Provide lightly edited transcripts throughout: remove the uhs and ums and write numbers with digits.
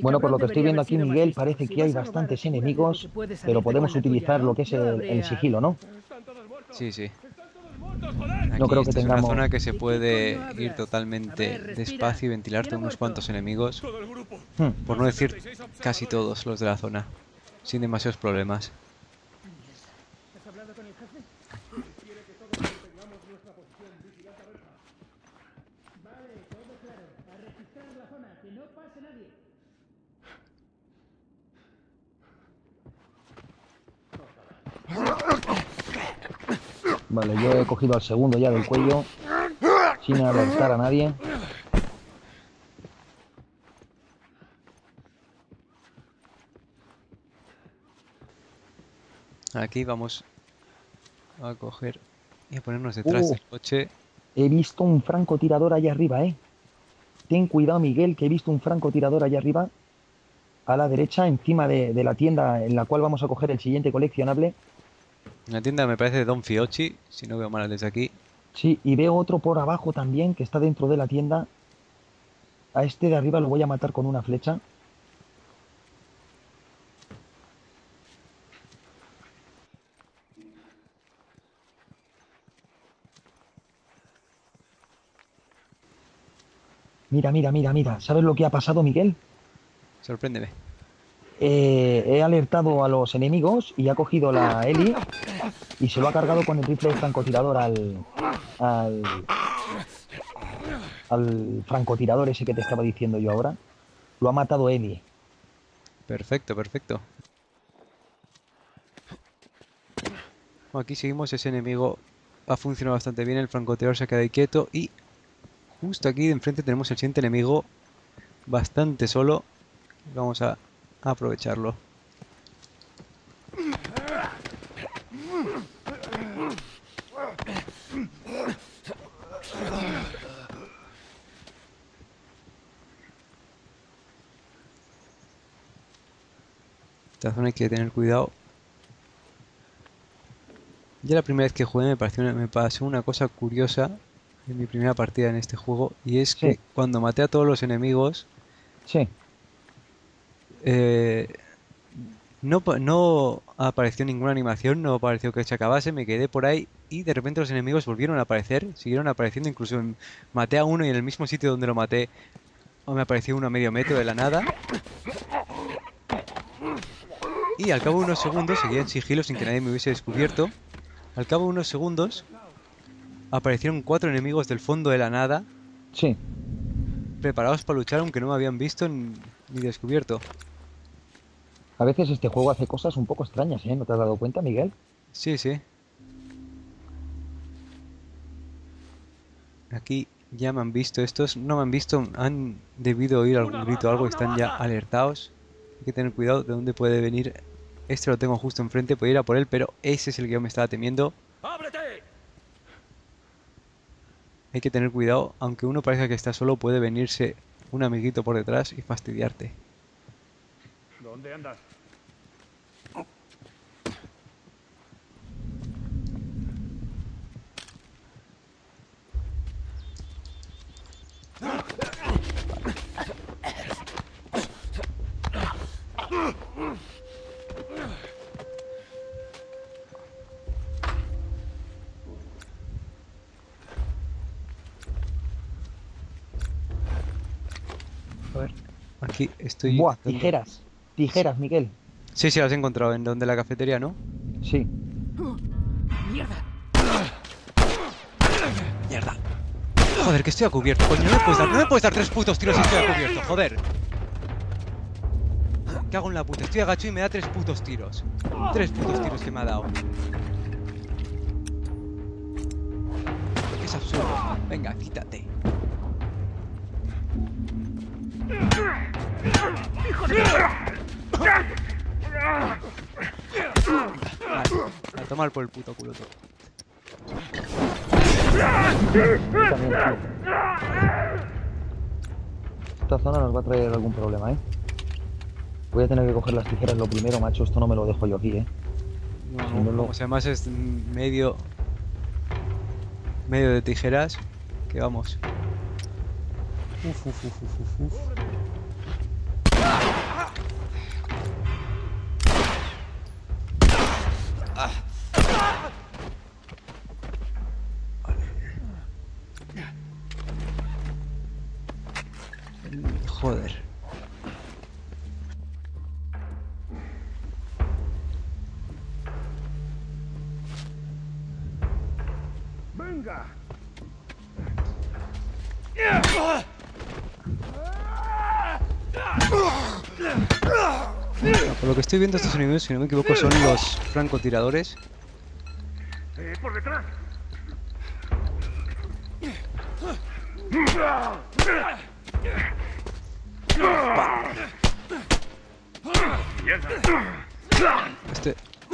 Bueno, por lo que estoy viendo aquí, Miguel, parece que hay bastantes enemigos, pero podemos utilizar lo que es el sigilo, ¿no? Sí, sí. No creo que tengamos... Es una zona que se puede ir totalmente despacio y ventilarte unos cuantos enemigos, por no decir casi todos los de la zona, sin demasiados problemas. Vale, yo he cogido al segundo ya del cuello, sin alertar a nadie. Aquí vamos a coger y a ponernos detrás del coche. He visto un francotirador allá arriba, ¿eh? Ten cuidado, Miguel, que he visto un francotirador allá arriba, a la derecha, encima de la tienda en la cual vamos a coger el siguiente coleccionable. La tienda me parece de Don Fiocchi, si no veo mal desde aquí. Sí, y veo otro por abajo también, que está dentro de la tienda. A este de arriba lo voy a matar con una flecha. Mira, mira, mira, mira. ¿Sabes lo que ha pasado, Miguel? Sorpréndeme. He alertado a los enemigos y ha cogido la Ellie y se lo ha cargado con el rifle francotirador al francotirador ese que te estaba diciendo yo ahora. Lo ha matado Ellie. Perfecto, perfecto. Aquí seguimos, ese enemigo ha funcionado bastante bien, el francotirador se ha quedado quieto y justo aquí de enfrente tenemos el siguiente enemigo bastante solo. Vamos a aprovecharlo. Esta zona hay que tener cuidado. Ya la primera vez que jugué me pasó una cosa curiosa en mi primera partida en este juego, y es que cuando maté a todos los enemigos, no apareció ninguna animación, no apareció que se acabase, me quedé por ahí y de repente los enemigos volvieron a aparecer, siguieron apareciendo, incluso maté a uno y en el mismo sitio donde lo maté me apareció uno a medio metro de la nada. Y al cabo de unos segundos, seguía en sigilo sin que nadie me hubiese descubierto, al cabo de unos segundos aparecieron 4 enemigos del fondo de la nada, preparados para luchar aunque no me habían visto ni descubierto. A veces este juego hace cosas un poco extrañas, ¿eh? ¿No te has dado cuenta, Miguel? Sí, sí. Aquí ya me han visto estos. No me han visto, han debido oír algún grito o algo, están ya alertados. Hay que tener cuidado de dónde puede venir. Este lo tengo justo enfrente, puedo ir a por él, pero ese es el que yo me estaba temiendo. Hay que tener cuidado, aunque uno parezca que está solo, puede venirse un amiguito por detrás y fastidiarte. ¿Dónde andas? A ver, aquí estoy... Buah, tijeras. Tijeras, Miguel. Sí, sí, las he encontrado en donde la cafetería, ¿no? Sí. ¡Mierda! ¡Mierda! Joder, que estoy a cubierto. Pues no me puedes dar 3 putos tiros si estoy a cubierto, joder. ¿Qué hago en la puta? Estoy agacho y me da 3 putos tiros. 3 putos tiros que me ha dado. Es absurdo. Venga, quítate. ¡Hijo de puta! A tomar por el puto culo todo. Esta zona nos va a traer algún problema, ¿eh? Voy a tener que coger las tijeras lo primero, macho. Esto no me lo dejo yo aquí, ¿eh? No, si no lo... O sea, además es medio de tijeras. Que vamos. Uf, uf, uf, uf, uf. Joder. ¡Venga! Bueno, por lo que estoy viendo estos enemigos, si no me equivoco, son los francotiradores. Por detrás.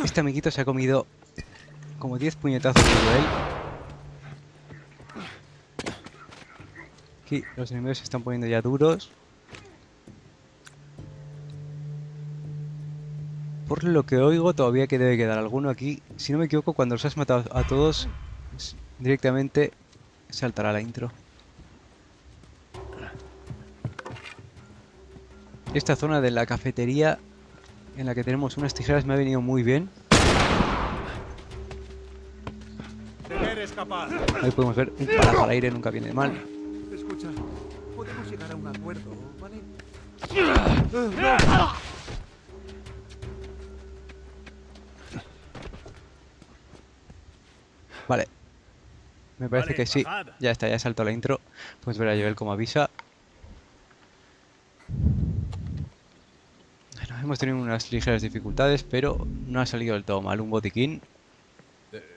Este amiguito se ha comido como 10 puñetazos de Joel. Aquí los enemigos se están poniendo ya duros. Por lo que oigo, todavía que debe quedar alguno aquí. Si no me equivoco, cuando los has matado a todos, directamente saltará la intro. Esta zona de la cafetería en la que tenemos unas tijeras me ha venido muy bien. Ahí podemos ver un palazo al aire, nunca viene mal. Escucha, podemos llegar a un acuerdo, ¿vale? Vale, me parece que sí. Ya está, ya saltó la intro. Pues ver a Joel como avisa. Nos hemos tenido unas ligeras dificultades, pero no ha salido del todo mal. Un botiquín.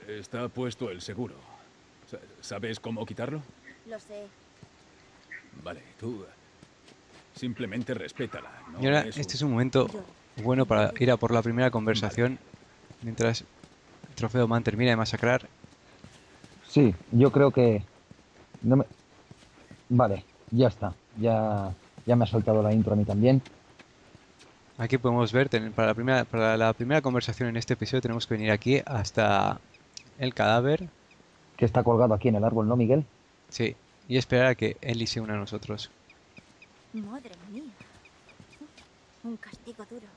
Está puesto el seguro. ¿Sabes cómo quitarlo? Lo sé. Vale, tú simplemente respétala, ¿no? Y ahora este es un momento bueno para ir a por la primera conversación. Vale. Mientras el Trofeo-Man termina de masacrar. Sí, yo creo que... No me... Vale, ya está. Ya me ha soltado la intro a mí también. Aquí podemos ver, para la primera conversación en este episodio tenemos que venir aquí hasta el cadáver. Que está colgado aquí en el árbol, ¿no, Miguel? Sí, y esperar a que Ellie se una a nosotros. Madre mía. Un castigo duro.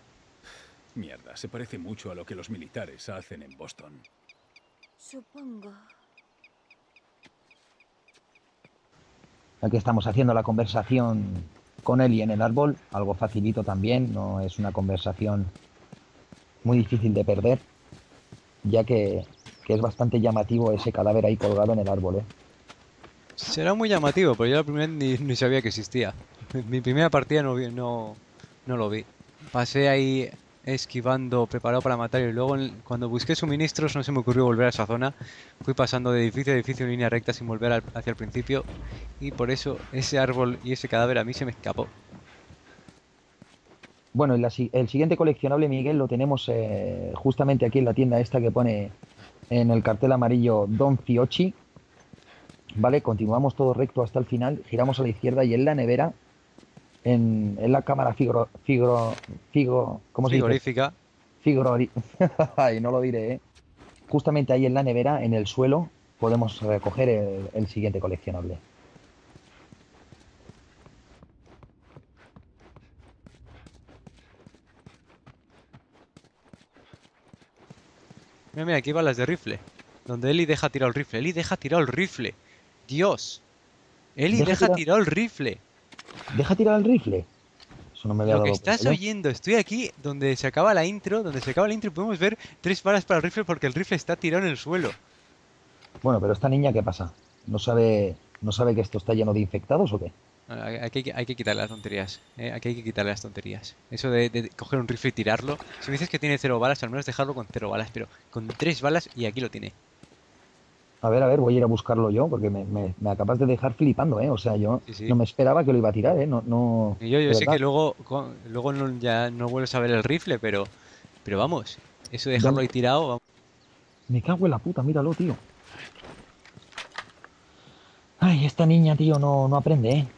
Mierda, se parece mucho a lo que los militares hacen en Boston. Supongo. Aquí estamos haciendo la conversación con Ellie en el árbol, algo facilito también, no es una conversación muy difícil de perder, ya que es bastante llamativo ese cadáver ahí colgado en el árbol, ¿eh? Será muy llamativo, pero yo la primera ni sabía que existía. Mi primera partida no lo vi. Pasé ahí esquivando, preparado para matar, y luego cuando busqué suministros no se me ocurrió volver a esa zona. Fui pasando de edificio a edificio en línea recta sin volver hacia el principio, y por eso ese árbol y ese cadáver a mí se me escapó. Bueno, el siguiente coleccionable, Miguel, lo tenemos justamente aquí en la tienda esta que pone en el cartel amarillo Don Fiocchi. Vale, continuamos todo recto hasta el final, giramos a la izquierda y en la nevera, en la cámara frigorífica. Ay, no lo diré, ¿eh? Justamente ahí en la nevera, en el suelo, podemos recoger el siguiente coleccionable. Mira, aquí van las de rifle. Donde Ellie deja tirado el rifle. Ellie deja tirado el rifle. Dios. Ellie deja tirado el rifle. Deja tirar el rifle. Eso no me había dado cuenta. Lo que estás oyendo, estoy aquí donde se acaba la intro, y podemos ver 3 balas para el rifle porque el rifle está tirado en el suelo. Bueno, pero esta niña, ¿qué pasa? ¿No sabe que esto está lleno de infectados o qué? Hay que quitarle las tonterías. Aquí hay que quitarle las tonterías. Eso de coger un rifle y tirarlo. Si me dices que tiene 0 balas, al menos dejarlo con 0 balas, pero con 3 balas y aquí lo tiene. A ver, voy a ir a buscarlo yo, porque me acabas de dejar flipando, ¿eh? O sea, yo no me esperaba que lo iba a tirar, ¿eh? No, y yo sé que luego ya no vuelves a ver el rifle, pero vamos, eso de dejarlo ahí tirado... Vamos. Me cago en la puta, míralo, tío. Ay, esta niña, tío, no aprende, ¿eh?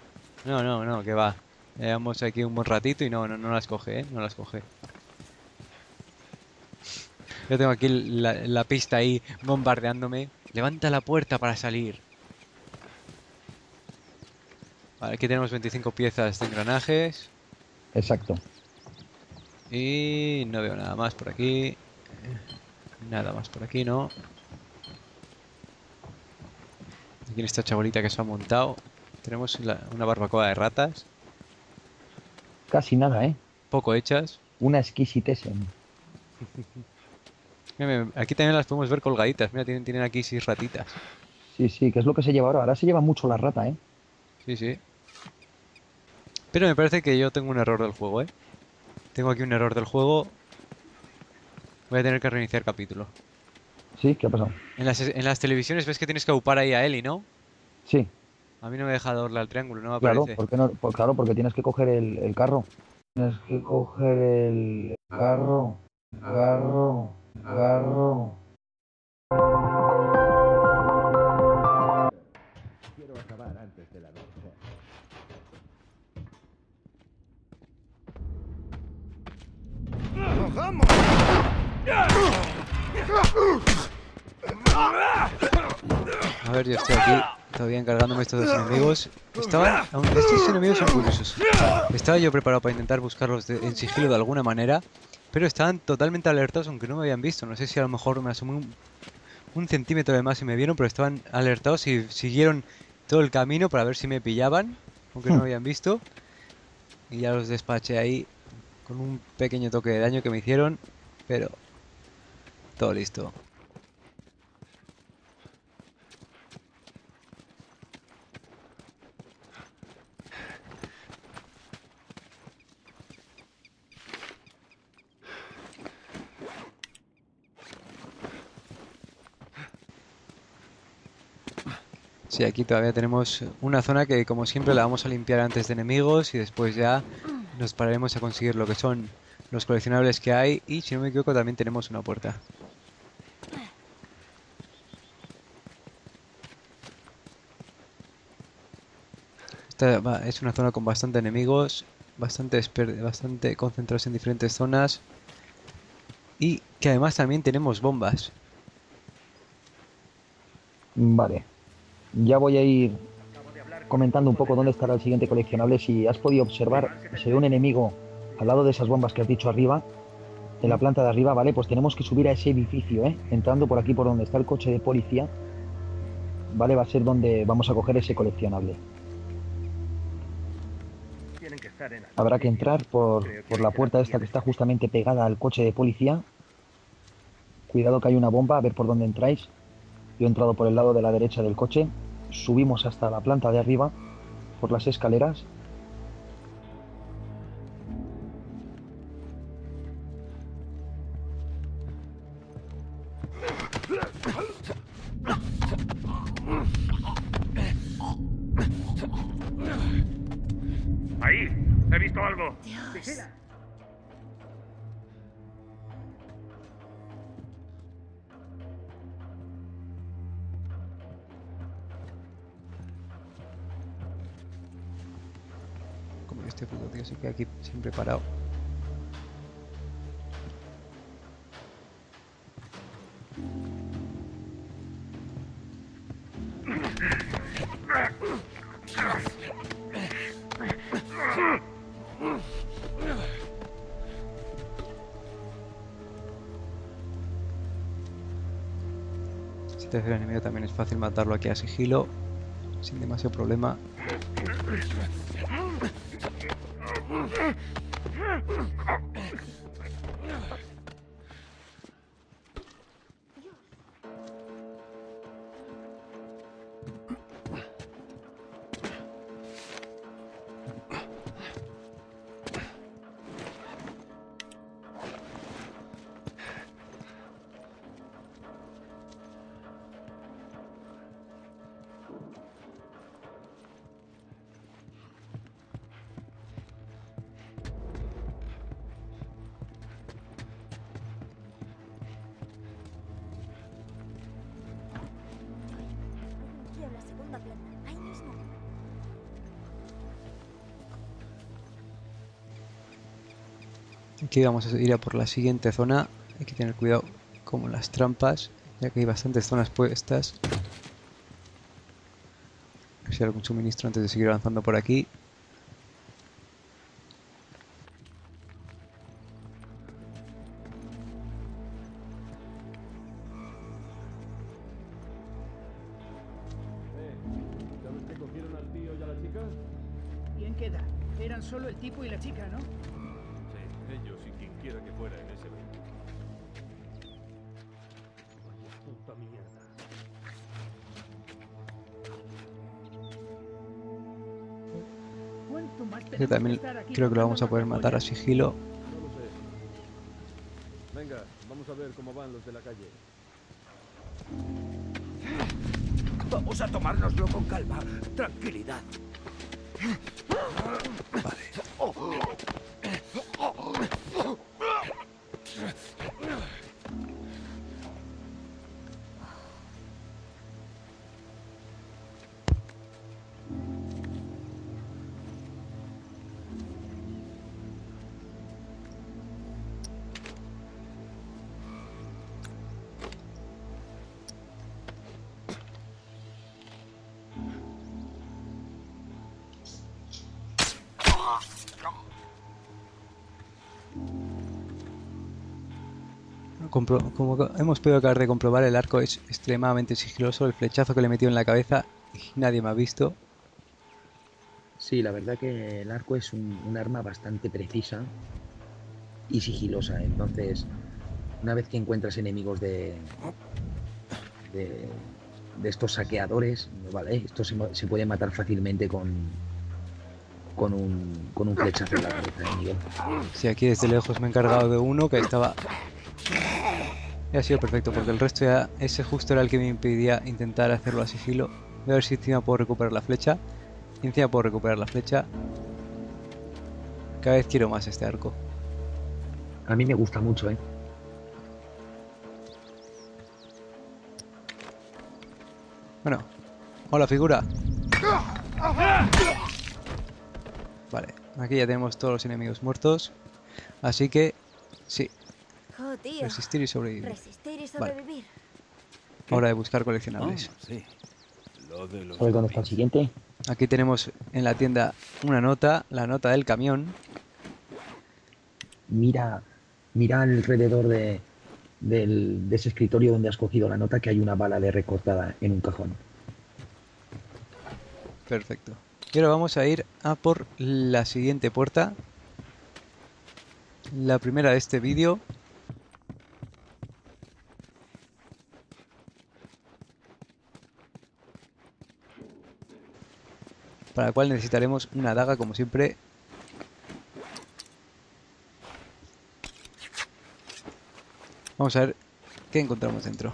No, que va. Llevamos aquí un buen ratito y no las coge, ¿eh? No las coge. Yo tengo aquí la pista ahí bombardeándome. Levanta la puerta para salir. Vale, aquí tenemos 25 piezas de engranajes. Exacto. Y no veo nada más por aquí. Nada más por aquí, ¿no? Aquí en esta chabolita que se ha montado tenemos una barbacoa de ratas. Casi nada, ¿eh? Poco hechas. Una exquisitesen. Aquí también las podemos ver colgaditas. Mira, tienen aquí 6 ratitas. Sí, sí, que es lo que se lleva ahora. Ahora se lleva mucho la rata, ¿eh? Sí, sí. Pero me parece que yo tengo un error del juego, ¿eh? Tengo aquí un error del juego. Voy a tener que reiniciar capítulo. ¿Sí? ¿Qué ha pasado? En las televisiones ves que tienes que upar ahí a Ellie, ¿no? Sí. A mí no me deja darle al triángulo, no me aparece. Claro, no? Pues claro, porque tienes que coger el carro. Tienes que coger el carro. Carro. Quiero acabar antes de la noche. ¡Vamos! A ver, yo estoy aquí todavía encargándome estos dos enemigos. Estos enemigos son curiosos. Estaba yo preparado para intentar buscarlos en sigilo de alguna manera, pero estaban totalmente alertados, aunque no me habían visto. No sé si a lo mejor me asomé un centímetro de más y me vieron, pero estaban alertados y siguieron todo el camino para ver si me pillaban, aunque no me habían visto. Y ya los despaché ahí con un pequeño toque de daño que me hicieron, pero todo listo. Sí, aquí todavía tenemos una zona que, como siempre, la vamos a limpiar antes de enemigos y después ya nos pararemos a conseguir lo que son los coleccionables que hay. Y si no me equivoco, también tenemos una puerta. Esta es una zona con bastante enemigos, bastante concentrados en diferentes zonas y que además también tenemos bombas. Vale. Ya voy a ir comentando un poco dónde estará el siguiente coleccionable. Si has podido observar, se ve un enemigo al lado de esas bombas que has dicho arriba, en la planta de arriba, ¿vale? Pues tenemos que subir a ese edificio, ¿eh? Entrando por aquí, por donde está el coche de policía, ¿vale? Va a ser donde vamos a coger ese coleccionable. Habrá que entrar por la puerta esta que está justamente pegada al coche de policía. Cuidado que hay una bomba, a ver por dónde entráis. Yo he entrado por el lado de la derecha del coche. Subimos hasta la planta de arriba por las escaleras. Ahí, he visto algo. Dios. Este puto tío se queda aquí siempre parado. Este tercer enemigo también es fácil matarlo aquí a sigilo, sin demasiado problema. Aquí vamos a ir a por la siguiente zona. Hay que tener cuidado con las trampas, ya que hay bastantes zonas puestas. A ver si hay algún suministro antes de seguir avanzando por aquí. ¿Sabes que cogieron al tío y a la chica? Bien queda. eran solo el tipo y la chica, ¿no? Sí, ellos y quien quiera que fuera en ese evento. Vaya puta mierda. Este también creo que lo vamos a poder matar a sigilo. No lo sé. Venga, vamos a ver cómo van los de la calle. Vamos a tomárnoslo con calma. Tranquilidad. Vale. Como hemos podido acabar de comprobar, el arco es extremadamente sigiloso. El flechazo que le metió en la cabeza, nadie me ha visto. Sí, la verdad que el arco es un arma bastante precisa y sigilosa. Entonces, una vez que encuentras enemigos de estos saqueadores, vale, esto se puede matar fácilmente con un flechazo en la cabeza, ¿eh, Miguel? Sí, aquí desde lejos me he encargado de uno que estaba... Ha sido perfecto, porque el resto ya, ese justo era el que me impedía intentar hacerlo a sigilo. Voy a ver si encima puedo recuperar la flecha. Cada vez quiero más este arco. A mí me gusta mucho, ¿eh? Bueno. ¡Hola, figura! Vale, aquí ya tenemos todos los enemigos muertos. Así que... sí. Resistir y sobrevivir. Vale. Hora de buscar coleccionables. ¿Sabes dónde está el siguiente? Aquí tenemos en la tienda una nota, la nota del camión. Mira alrededor de ese escritorio donde has cogido la nota, que hay una bala de recortada en un cajón. Perfecto. Y ahora vamos a ir a por la siguiente puerta. La primera de este vídeo. Para la cual necesitaremos una daga, como siempre. Vamos a ver qué encontramos dentro.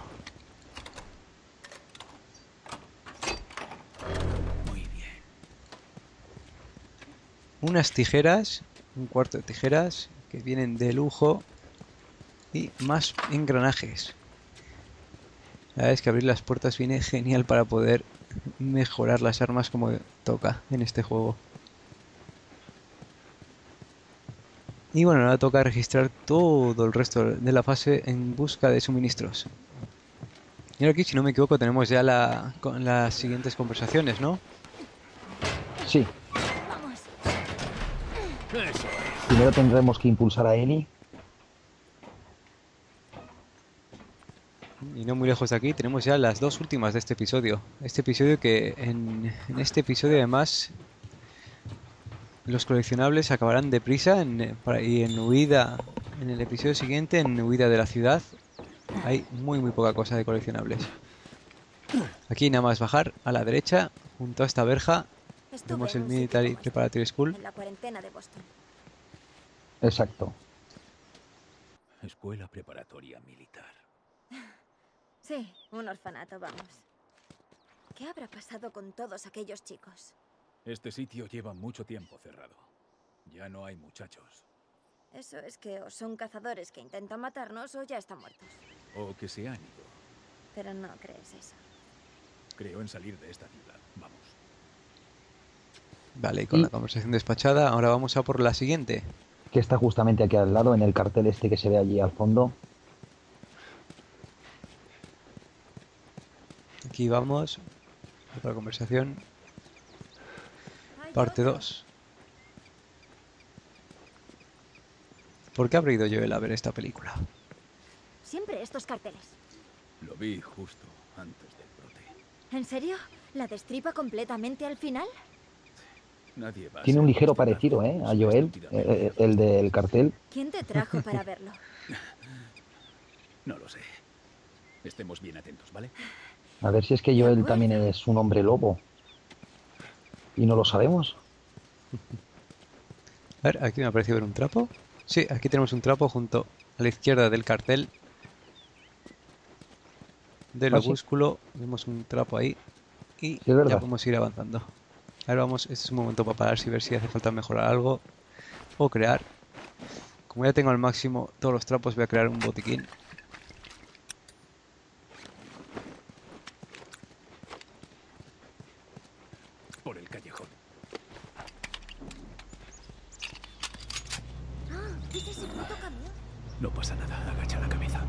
Muy bien. Unas tijeras, un cuarto de tijeras, que vienen de lujo. Y más engranajes. La verdad es que abrir las puertas viene genial para poder mejorar las armas como toca en este juego. Y bueno, ahora toca registrar todo el resto de la fase en busca de suministros. Y ahora aquí, si no me equivoco, tenemos ya las siguientes conversaciones, ¿no? Sí. Primero tendremos que impulsar a Ellie. Y no muy lejos de aquí tenemos ya las dos últimas de este episodio. Este episodio que en este episodio además los coleccionables acabarán deprisa y en huida. En el episodio siguiente, en huida de la ciudad, hay muy poca cosa de coleccionables. Aquí nada más bajar a la derecha, junto a esta verja, vemos el Military Preparatory School. En la cuarentena de Boston. Exacto. Escuela preparatoria militar. Sí, un orfanato, vamos. ¿Qué habrá pasado con todos aquellos chicos? Este sitio lleva mucho tiempo cerrado. Ya no hay muchachos. Eso es que o son cazadores que intentan matarnos o ya están muertos. O que se han ido. Pero no crees eso. Creo en salir de esta ciudad. Vamos. Vale, y con la conversación despachada, ahora vamos a por la siguiente. Que está justamente aquí al lado, en el cartel este que se ve allí al fondo. Aquí vamos, otra conversación, parte 2. ¿Por qué habré ido Joel a ver esta película? Siempre estos carteles. Lo vi justo antes del brote. ¿En serio? ¿La destripa completamente al final? Tiene un ligero parecido, ¿eh? A Joel, el del cartel. ¿Quién te trajo para verlo? No lo sé. Estemos bien atentos, ¿vale? A ver si es que Joel también es un hombre lobo. Y no lo sabemos. A ver, aquí me ha parecido ver un trapo. Sí, aquí tenemos un trapo junto a la izquierda del cartel. Del opúsculo. Vemos un trapo ahí. Y sí, ya podemos ir avanzando. Ahora vamos, este es un momento para parar y ver si hace falta mejorar algo. O crear. Como ya tengo al máximo todos los trapos, voy a crear un botiquín. Por el callejón. No pasa nada, agacha la cabeza.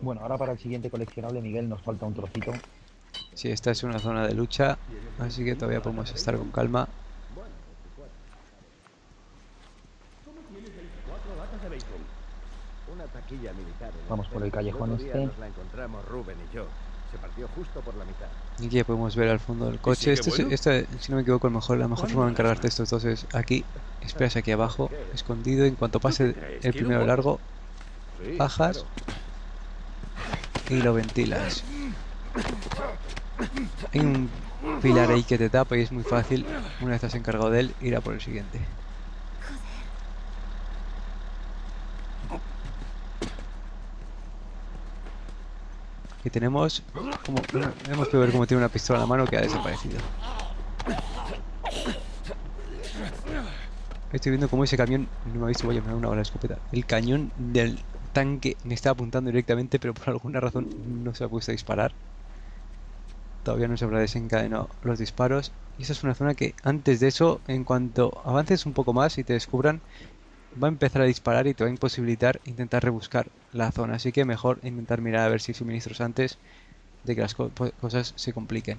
Bueno, ahora para el siguiente coleccionable, Miguel, nos falta un trocito. Sí, esta es una zona de lucha, así que todavía podemos estar con calma. Vamos por el callejón este. Y aquí ya podemos ver al fondo del coche. Si no me equivoco, la mejor forma de encargarte estos dos es aquí. Esperas aquí abajo, escondido. En cuanto pase el primero largo, bajas y lo ventilas. Hay un pilar ahí que te tapa y es muy fácil, una vez estás encargado de él, ir a por el siguiente. Aquí tenemos, hemos podido ver cómo tiene una pistola en la mano que ha desaparecido. Estoy viendo cómo ese camión, no me ha visto, voy a llamar una bala de escopeta. El cañón del tanque me estaba apuntando directamente, pero por alguna razón no se ha puesto a disparar. Todavía no se habrá desencadenado los disparos. Y esa es una zona que antes de eso, en cuanto avances un poco más y te descubran, va a empezar a disparar y te va a imposibilitar intentar rebuscar la zona. Así que mejor intentar mirar a ver si hay suministros antes de que las cosas se compliquen.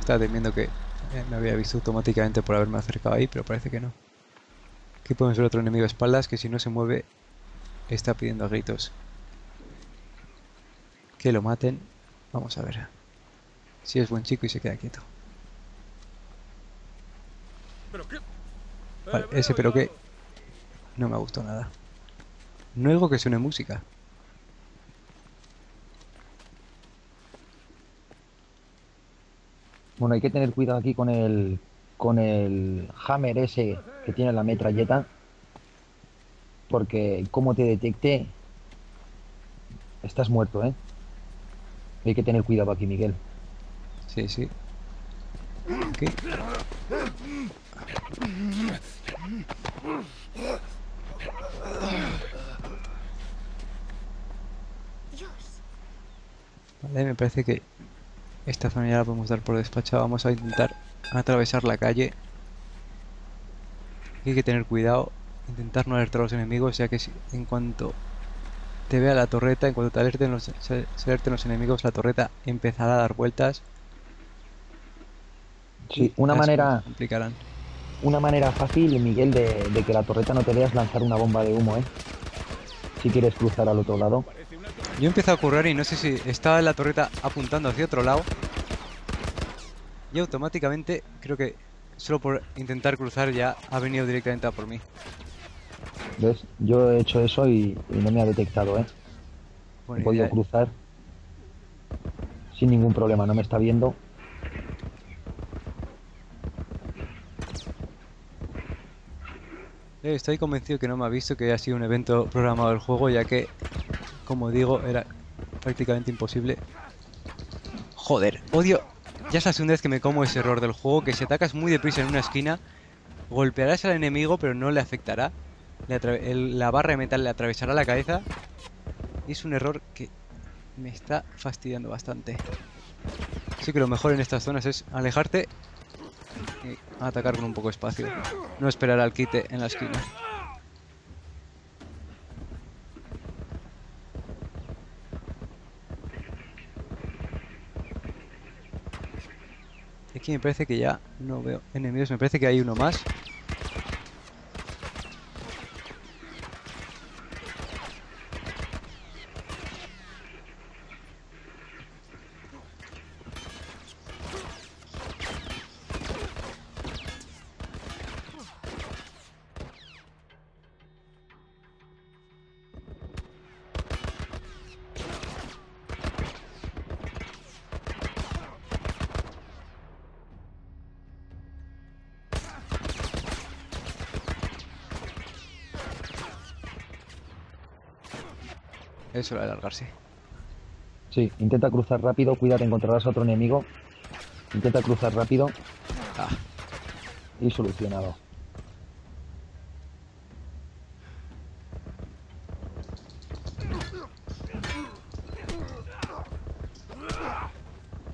Estaba temiendo que me había visto automáticamente por haberme acercado ahí, pero parece que no. Aquí podemos ver otro enemigo a espaldas que si no se mueve está pidiendo a gritos que lo maten. Vamos a ver si es buen chico y se queda quieto. Vale, ese pero qué no me ha gustado nada. No digo que suene música. Bueno, hay que tener cuidado aquí con el hammer ese que tiene la metralleta, porque como te detecte, estás muerto, ¿eh? Hay que tener cuidado aquí, Miguel. Sí, sí. Aquí. Vale, me parece que esta zona ya la podemos dar por despachada. Vamos a intentar atravesar la calle. Hay que tener cuidado, intentar no alertar a los enemigos, ya que en cuanto te vea la torreta, en cuanto te alerten los enemigos, la torreta empezará a dar vueltas. Sí, una manera fácil, Miguel, de que la torreta no te vea es lanzar una bomba de humo, ¿eh? Si quieres cruzar al otro lado. Yo empiezo a currar y no sé si estaba la torreta apuntando hacia otro lado. Y automáticamente, creo que solo por intentar cruzar ya ha venido directamente a por mí. ¿Ves? Yo he hecho eso y no me ha detectado, ¿eh? He podido cruzar sin ningún problema, no me está viendo. Estoy convencido que no me ha visto, que ha sido un evento programado del juego, ya que, como digo, era prácticamente imposible. Joder, odio. Ya es la segunda vez que me como ese error del juego, que si atacas muy deprisa en una esquina, golpearás al enemigo pero no le afectará. La barra de metal le atravesará la cabeza. Y es un error que me está fastidiando bastante. Así que lo mejor en estas zonas es alejarte y atacar con un poco de espacio. No esperar al quite en la esquina. Aquí me parece que ya no veo enemigos. Me parece que hay uno más. Es hora de alargarse. Sí, intenta cruzar rápido. Cuidado, encontrarás a otro enemigo. Intenta cruzar rápido. Ah. Y solucionado.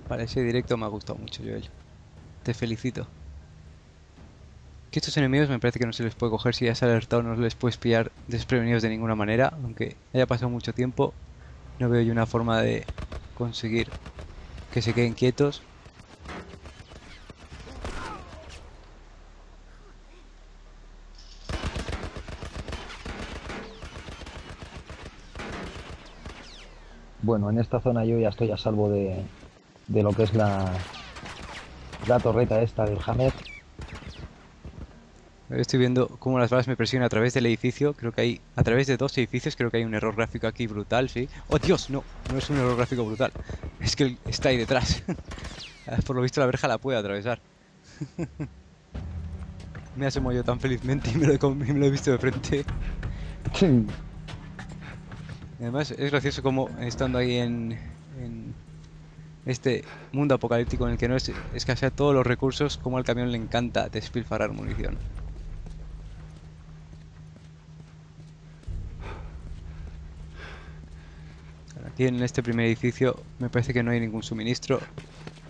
Vale, ese directo me ha gustado mucho, Joel. Te felicito. Que estos enemigos me parece que no se les puede coger si ya has alertado, no les puedes pillar desprevenidos de ninguna manera. Aunque haya pasado mucho tiempo, no veo yo una forma de conseguir que se queden quietos. Bueno, en esta zona yo ya estoy a salvo de lo que es la torreta esta del Hammer. Estoy viendo cómo las balas me presionan a través del edificio. Creo que hay... A través de dos edificios creo que hay un error gráfico aquí brutal, ¿sí? ¡Oh, Dios! No, no es un error gráfico brutal. Es que está ahí detrás. Por lo visto la verja la puede atravesar. Me asomó yo tan felizmente y me lo he visto de frente. Sí. Además, es gracioso como estando ahí en este mundo apocalíptico en el que no escasea todos los recursos, como al camión le encanta despilfarrar munición. Aquí en este primer edificio me parece que no hay ningún suministro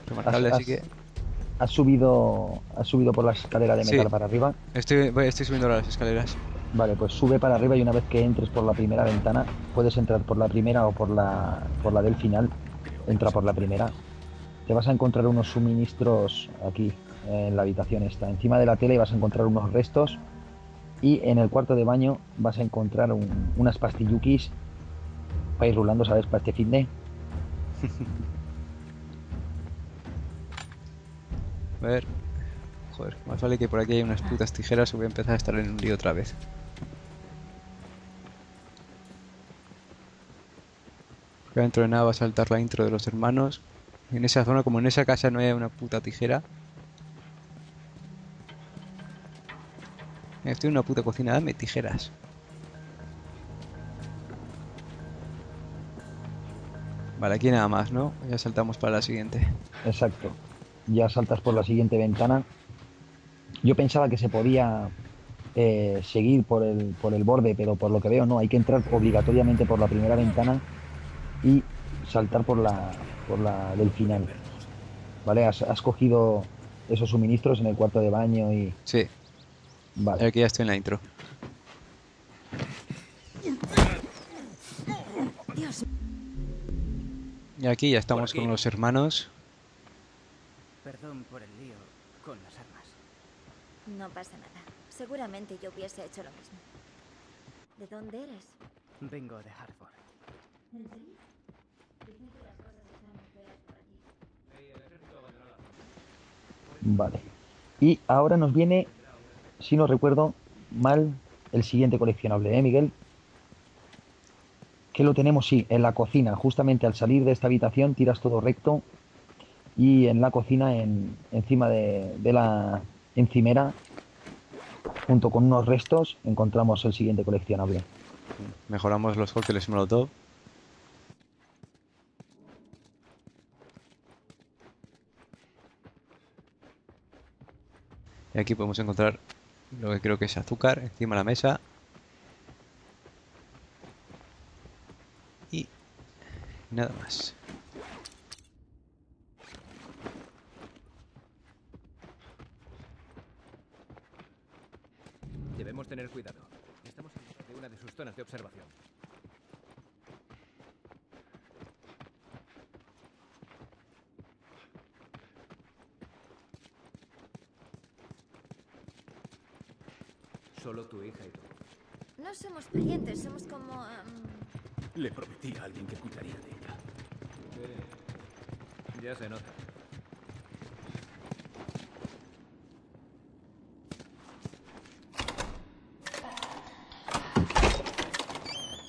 remarcable, así que... ¿Has subido por la escalera de metal, sí, para arriba? Estoy subiendo ahora las escaleras. Vale, pues sube para arriba y una vez que entres por la primera ventana, puedes entrar por la primera o por la del final. Entra por la primera. Te vas a encontrar unos suministros aquí, en la habitación esta. Encima de la tele vas a encontrar unos restos. Y en el cuarto de baño vas a encontrar unas pastillukis. Para ir rulando, ¿sabes? Para este fitness. A ver. Joder, más vale que por aquí hay unas putas tijeras o voy a empezar a estar en un lío otra vez. Dentro de nada va a saltar la intro de los hermanos. En esa zona, como en esa casa, no hay una puta tijera. Estoy en una puta cocina, dame tijeras. Vale, aquí nada más, ¿no? Ya saltamos para la siguiente. Exacto. Ya saltas por la siguiente ventana. Yo pensaba que se podía seguir por el borde, pero por lo que veo no. Hay que entrar obligatoriamente por la primera ventana y saltar por la del final. ¿Vale? ¿Has cogido esos suministros en el cuarto de baño y...? Sí. Vale. Aquí ya estoy en la intro. Y aquí ya estamos con los hermanos. Perdón por el lío con las armas. No pasa nada. Seguramente yo hubiese hecho lo mismo. ¿De dónde eres? Vengo de Harvard. ¿En serio? Dicen que las cosas están muy feas por aquí. Vale. Y ahora nos viene, si no recuerdo mal, el siguiente coleccionable, ¿eh, Miguel? Que lo tenemos, sí, en la cocina. Justamente al salir de esta habitación tiras todo recto y en la cocina, encima de la encimera, junto con unos restos, encontramos el siguiente coleccionable. Mejoramos los cócteles molotov. Y aquí podemos encontrar lo que creo que es azúcar encima de la mesa. nada más. Debemos tener cuidado. Estamos en una de sus zonas de observación. Solo tu hija y tú. No somos parientes, somos como... Le prometí a alguien que cuidaría de ella. Ya se nota.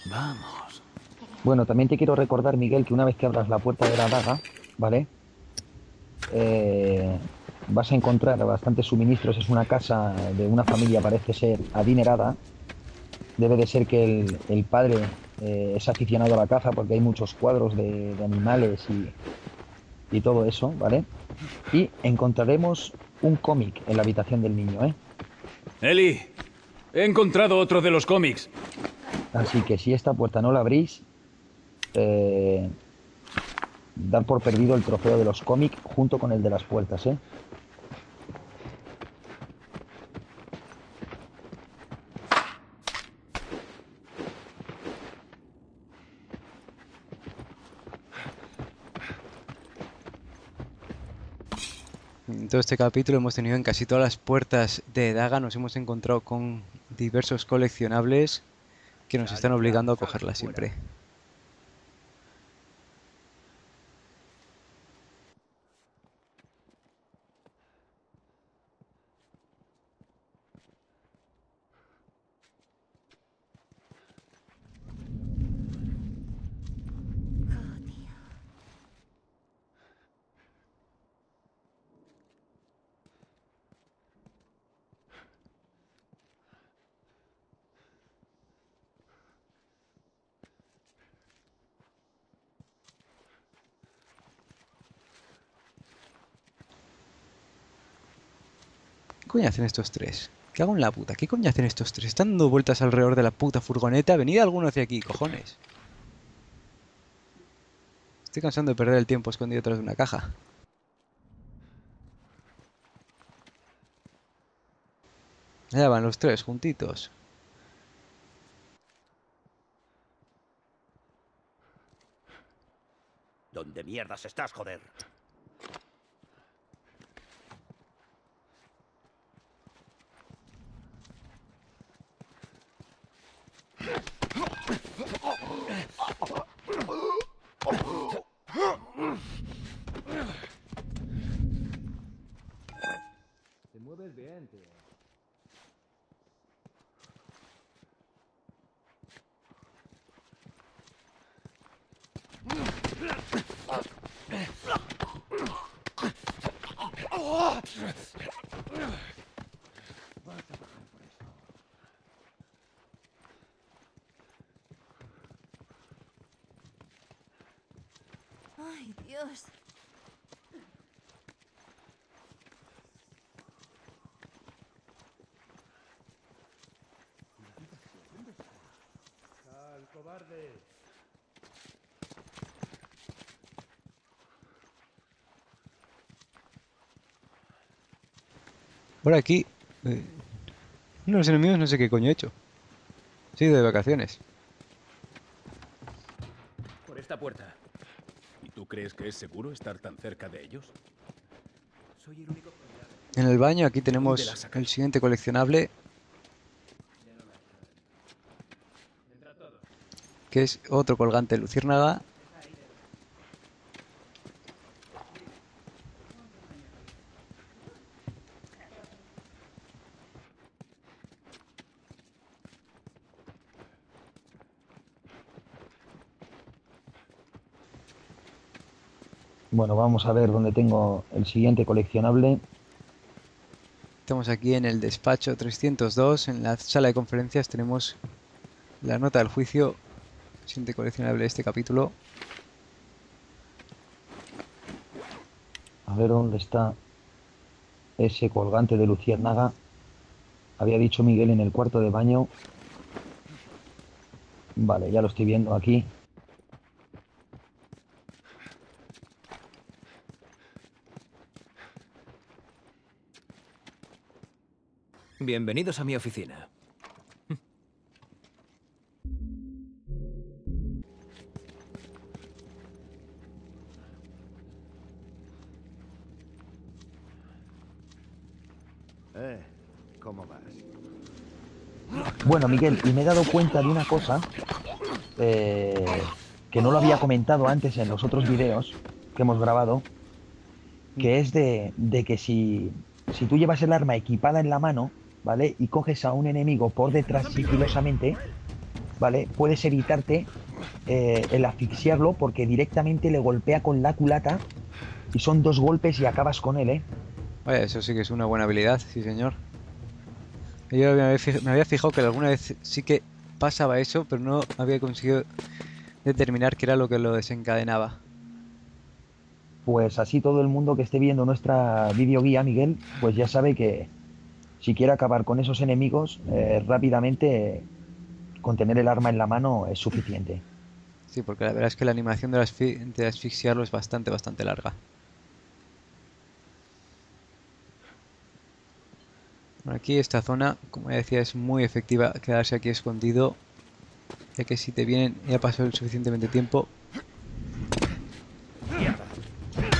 Vamos. Bueno, también te quiero recordar, Miguel, que una vez que abras la puerta de la daga, ¿vale? Vas a encontrar bastantes suministros. Es una casa de una familia, parece ser adinerada. Debe de ser que el padre es aficionado a la caza, porque hay muchos cuadros de animales y todo eso, ¿vale? Y encontraremos un cómic en la habitación del niño, ¿eh? Ellie, he encontrado otro de los cómics. Así que si esta puerta no la abrís, dar por perdido el trofeo de los cómics junto con el de las puertas, ¿eh? Todo este capítulo hemos tenido en casi todas las puertas de daga, nos hemos encontrado con diversos coleccionables que nos están obligando a cogerla siempre. ¿Qué coño hacen estos tres? ¿Qué hago en la puta? ¿Qué coño hacen estos tres? Están dando vueltas alrededor de la puta furgoneta. Venid alguno hacia aquí, cojones. Estoy cansando de perder el tiempo escondido detrás de una caja. Allá van los tres, juntitos. ¿Dónde mierdas estás, joder? Se mueve el viento. ¡Ay, Dios! ¡Sal, cobarde! Por aquí... los enemigos no sé qué coño he hecho. Sí, de vacaciones. Por esta puerta. ¿Tú crees que es seguro estar tan cerca de ellos? En el baño, aquí tenemos el siguiente coleccionable, que es otro colgante de luciérnaga. Bueno, vamos a ver dónde tengo el siguiente coleccionable. Estamos aquí en el despacho 302. En la sala de conferencias tenemos la nota del juicio. Siguiente coleccionable de este capítulo. A ver dónde está ese colgante de luciérnaga. Había dicho Miguel en el cuarto de baño. Vale, ya lo estoy viendo aquí. Bienvenidos a mi oficina. ¿Cómo vas? Bueno, Miguel, y me he dado cuenta de una cosa que no lo había comentado antes en los otros videos que hemos grabado, que es de que si tú llevas el arma equipada en la mano, ¿vale? Y coges a un enemigo por detrás sigilosamente, ¿vale? Puedes evitarte el asfixiarlo porque directamente le golpea con la culata y son dos golpes y acabas con él, ¿eh? Vaya, eso sí que es una buena habilidad, sí señor. Yo me había fijado que alguna vez sí que pasaba eso, pero no había conseguido determinar qué era lo que lo desencadenaba. Pues así todo el mundo que esté viendo nuestra videoguía, Miguel, pues ya sabe que si quiere acabar con esos enemigos rápidamente, con tener el arma en la mano es suficiente. Sí, porque la verdad es que la animación de asfixiarlo es bastante larga. Aquí esta zona, como ya decía, es muy efectiva quedarse aquí escondido, ya que si te vienen y ha pasado el suficientemente tiempo,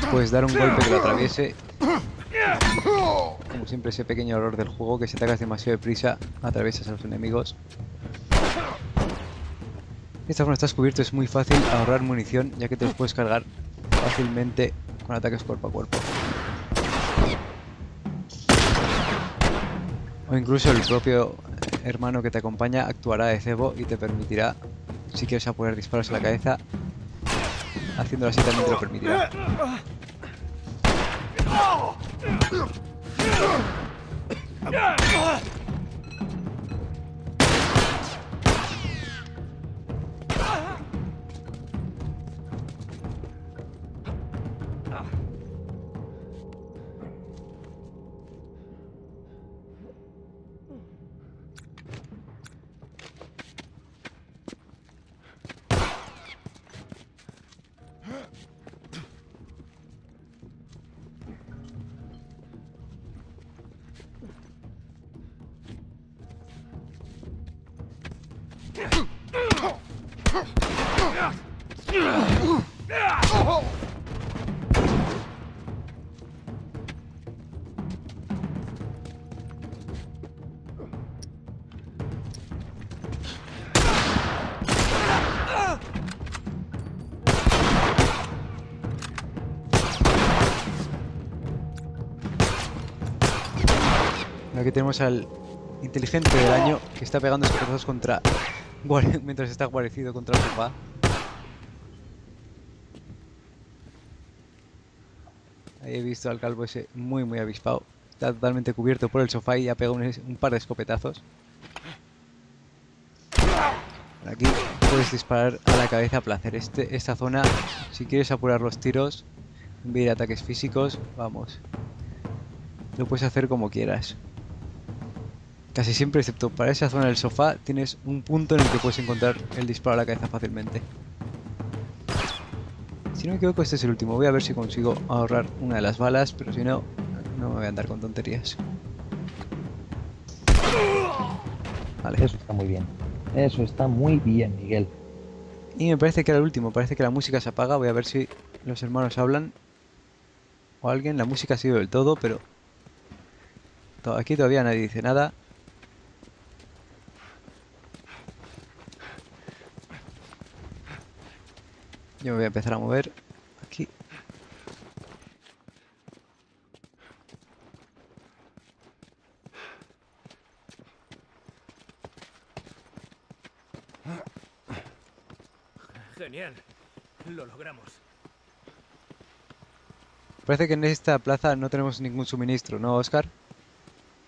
puedes dar un golpe que lo atraviese. Como siempre, ese pequeño error del juego, que si atacas demasiado de prisa, atraviesas a los enemigos. Esta zona está descubierta, es muy fácil ahorrar munición, ya que te los puedes cargar fácilmente con ataques cuerpo a cuerpo. O incluso el propio hermano que te acompaña actuará de cebo y te permitirá, si quieres apoyar disparos a la cabeza, haciéndolo así también te lo permitirá. Aquí tenemos al inteligente del año que está pegando estos contra mientras está guarecido contra el sofá. Ahí he visto al calvo ese muy avispado. Está totalmente cubierto por el sofá y ha pegado un par de escopetazos. Por aquí puedes disparar a la cabeza a placer. Esta zona, si quieres apurar los tiros, en vez de ataques físicos, vamos, lo puedes hacer como quieras. Casi siempre, excepto para esa zona del sofá, tienes un punto en el que puedes encontrar el disparo a la cabeza fácilmente. Si no me equivoco, este es el último. Voy a ver si consigo ahorrar una de las balas, pero si no, no me voy a andar con tonterías. Vale. Eso está muy bien. Eso está muy bien, Miguel. Y me parece que era el último. Parece que la música se apaga. Voy a ver si los hermanos hablan. O alguien. La música ha sido del todo, pero aquí todavía nadie dice nada. Yo me voy a empezar a mover aquí. Genial, lo logramos. Parece que en esta plaza no tenemos ningún suministro, ¿no, Oscar?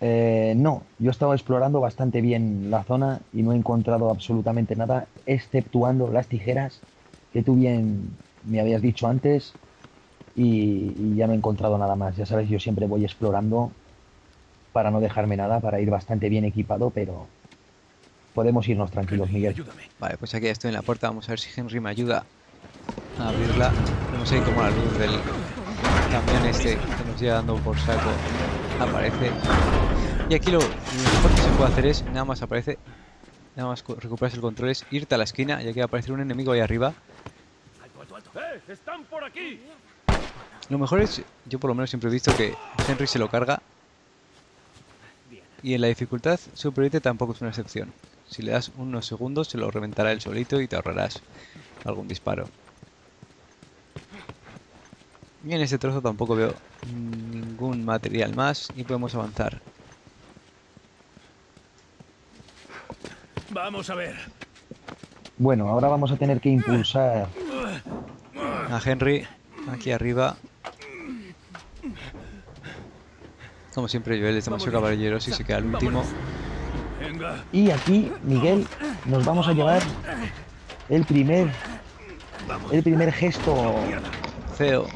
No, yo estaba explorando bastante bien la zona y no he encontrado absolutamente nada, exceptuando las tijeras que tú bien me habías dicho antes, y ya no he encontrado nada más. Ya sabes, yo siempre voy explorando para no dejarme nada, para ir bastante bien equipado, pero podemos irnos tranquilos, Miguel. Ayúdame. Vale, pues aquí ya estoy en la puerta, vamos a ver si Henry me ayuda a abrirla. No sé cómo la luz del camión este que nos lleva dando por saco aparece. Y aquí lo mejor que se puede hacer es, nada más recuperarse el control, es irte a la esquina, ya que va a aparecer un enemigo ahí arriba. ¡Están por aquí! Lo mejor es, yo por lo menos siempre he visto que Henry se lo carga. Y en la dificultad superviviente tampoco es una excepción. Si le das unos segundos se lo reventará él solito y te ahorrarás algún disparo. Y en este trozo tampoco veo ningún material más y podemos avanzar. Vamos a ver. Bueno, ahora vamos a tener que impulsar a Henry aquí arriba. Como siempre, Joel es demasiado caballero si se queda el último. Y aquí, Miguel, nos vamos a llevar el primer gesto feo,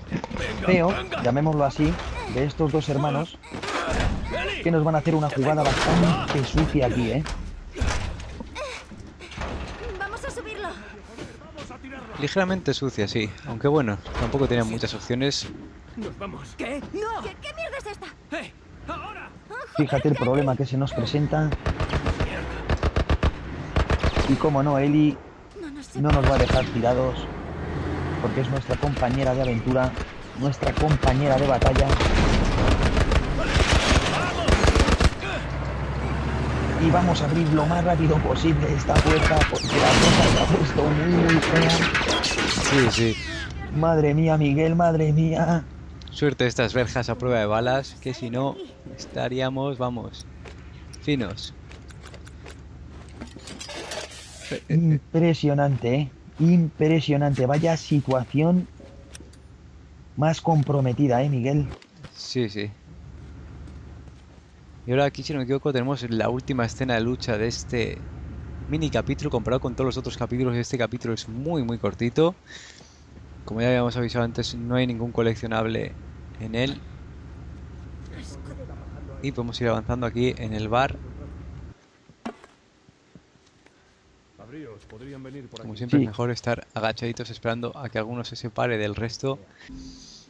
llamémoslo así, de estos dos hermanos, que nos van a hacer una jugada bastante sucia aquí, ¿eh? Ligeramente sucia, sí. Aunque bueno, tampoco tenían muchas opciones. Nos vamos. ¿Qué? No. ¿Qué mierda es esta? Ahora. Fíjate el problema que se nos presenta. Y como no, Ellie no nos va a dejar tirados, porque es nuestra compañera de aventura, nuestra compañera de batalla. Y vamos a abrir lo más rápido posible esta puerta, porque la cosa se ha puesto muy fea. Sí, sí. Madre mía, Miguel, madre mía. Suerte estas verjas a prueba de balas, que si no estaríamos, vamos, finos. Impresionante, ¿eh? Impresionante. Vaya situación más comprometida, ¿eh, Miguel? Sí, sí. Y ahora aquí, si no me equivoco, tenemos la última escena de lucha de este mini capítulo comparado con todos los otros capítulos. Este capítulo es muy, muy cortito. Como ya habíamos avisado antes, no hay ningún coleccionable en él. Y podemos ir avanzando aquí en el bar. Como siempre, es mejor estar agachaditos esperando a que alguno se separe del resto.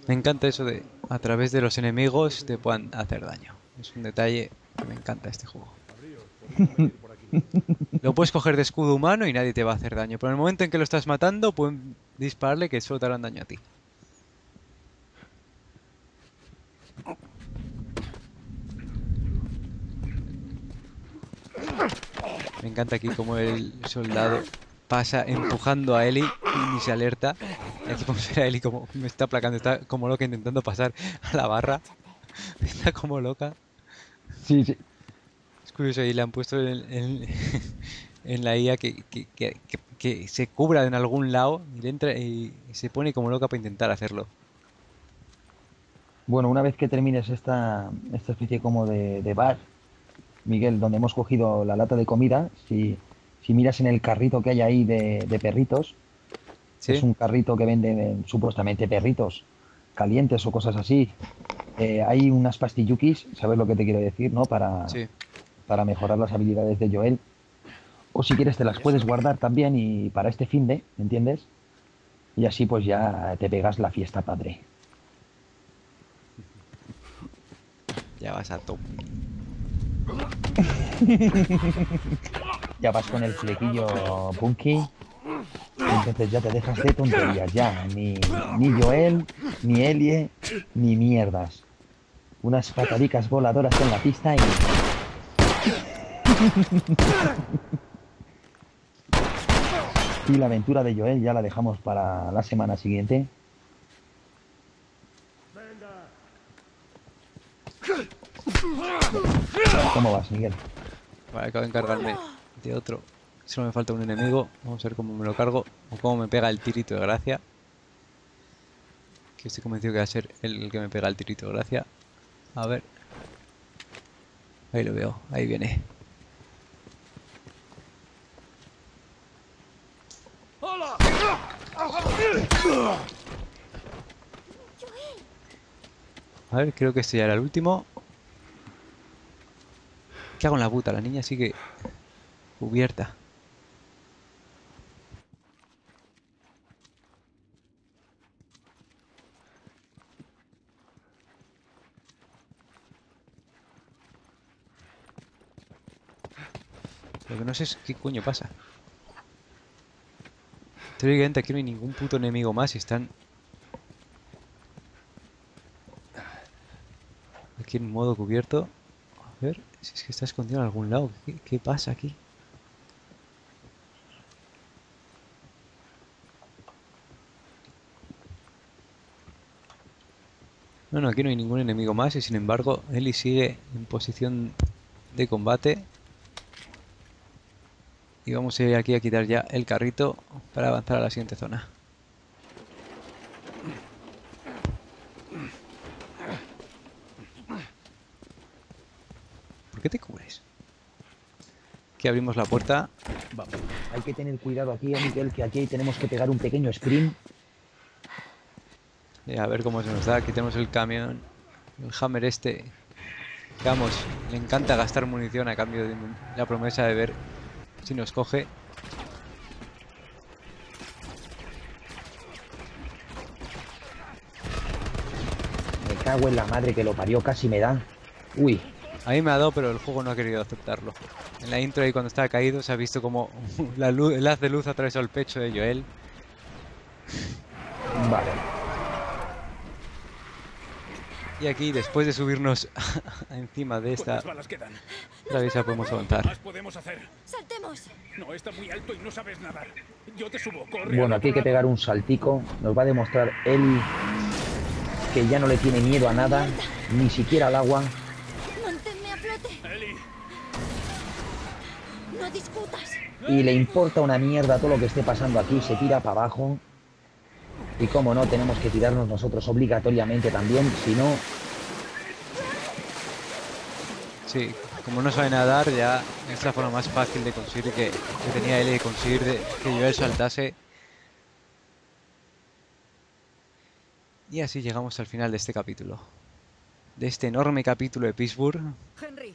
Me encanta eso de a través de los enemigos te puedan hacer daño. Es un detalle que me encanta este juego. Lo puedes coger de escudo humano y nadie te va a hacer daño. Pero en el momento en que lo estás matando, pueden dispararle que solo te harán daño a ti. Me encanta aquí como el soldado pasa empujando a Ellie y ni se alerta. Y aquí podemos ver a Ellie como me está aplacando, está como loca intentando pasar a la barra. Está como loca. Sí, sí. Es curioso, y le han puesto en la IA que se cubra en algún lado y le entra y se pone como loca para intentar hacerlo. Bueno, una vez que termines esta especie como de bar, Miguel, donde hemos cogido la lata de comida, si miras en el carrito que hay ahí de perritos, ¿sí? Es un carrito que vende supuestamente perritos calientes o cosas así. Hay unas pastillukis, ¿sabes lo que te quiero decir, no? Para mejorar las habilidades de Joel. O si quieres te las puedes guardar también y para este finde, ¿me entiendes? Y así pues ya te pegas la fiesta, padre. Ya vas a top. Ya vas con el flequillo punky. Entonces ya te dejas de tonterías, ya. Ni Joel, ni Ellie, ni mierdas. Unas patadicas voladoras en la pista y... Y la aventura de Joel ya la dejamos para la semana siguiente. ¿Cómo vas, Miguel? Vale, acabo de encargarme de otro. Solo me falta un enemigo. Vamos a ver cómo me lo cargo o cómo me pega el tirito de gracia. Que estoy convencido que va a ser el que me pega el tirito de gracia. A ver. Ahí lo veo, ahí viene. ¡Hola! A ver, creo que este ya era el último. ¿Qué hago en la puta? La niña sigue cubierta. Lo que no sé es qué coño pasa. Teóricamente aquí no hay ningún puto enemigo más y están... aquí en modo cubierto. A ver, si es que está escondido en algún lado. ¿Qué pasa aquí? No, no, aquí no hay ningún enemigo más y sin embargo Ellie sigue en posición de combate. Y vamos a ir aquí a quitar ya el carrito para avanzar a la siguiente zona. ¿Por qué te cubres? Aquí abrimos la puerta. Vamos. Hay que tener cuidado aquí, Miguel, que aquí tenemos que pegar un pequeño sprint. A ver cómo se nos da. Aquí tenemos el camión, el Hammer este. Vamos, le encanta gastar munición a cambio de la promesa de ver si nos coge. Me cago en la madre que lo parió, casi me da. Uy. A mí me ha dado, pero el juego no ha querido aceptarlo. En la intro y cuando estaba caído se ha visto como la luz, el haz de luz atravesó el pecho de Joel. Vale. Y aquí, después de subirnos encima de esta travesa, podemos avanzar. ¿Qué más podemos hacer? ¡Saltemos! No, está muy alto y no sabes nadar. Yo te subo, corre. Bueno, aquí hay que pegar un saltico. Nos va a demostrar él que ya no le tiene miedo a nada, ni siquiera al agua. ¡Manténme a flote! Eli. ¡No discutas! Y le importa una mierda todo lo que esté pasando aquí. Se tira para abajo. Y como no, tenemos que tirarnos nosotros obligatoriamente también, si no... Sí, como no sabe nadar, ya es la forma más fácil de conseguir que tenía él de conseguir que Joel saltase. Y así llegamos al final de este capítulo. De este enorme capítulo de Pittsburgh. Henry,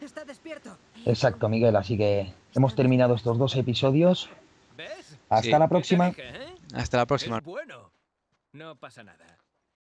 está despierto. Exacto, Miguel, así que hemos terminado estos dos episodios. Hasta la próxima. Hasta la próxima. Es bueno, no pasa nada.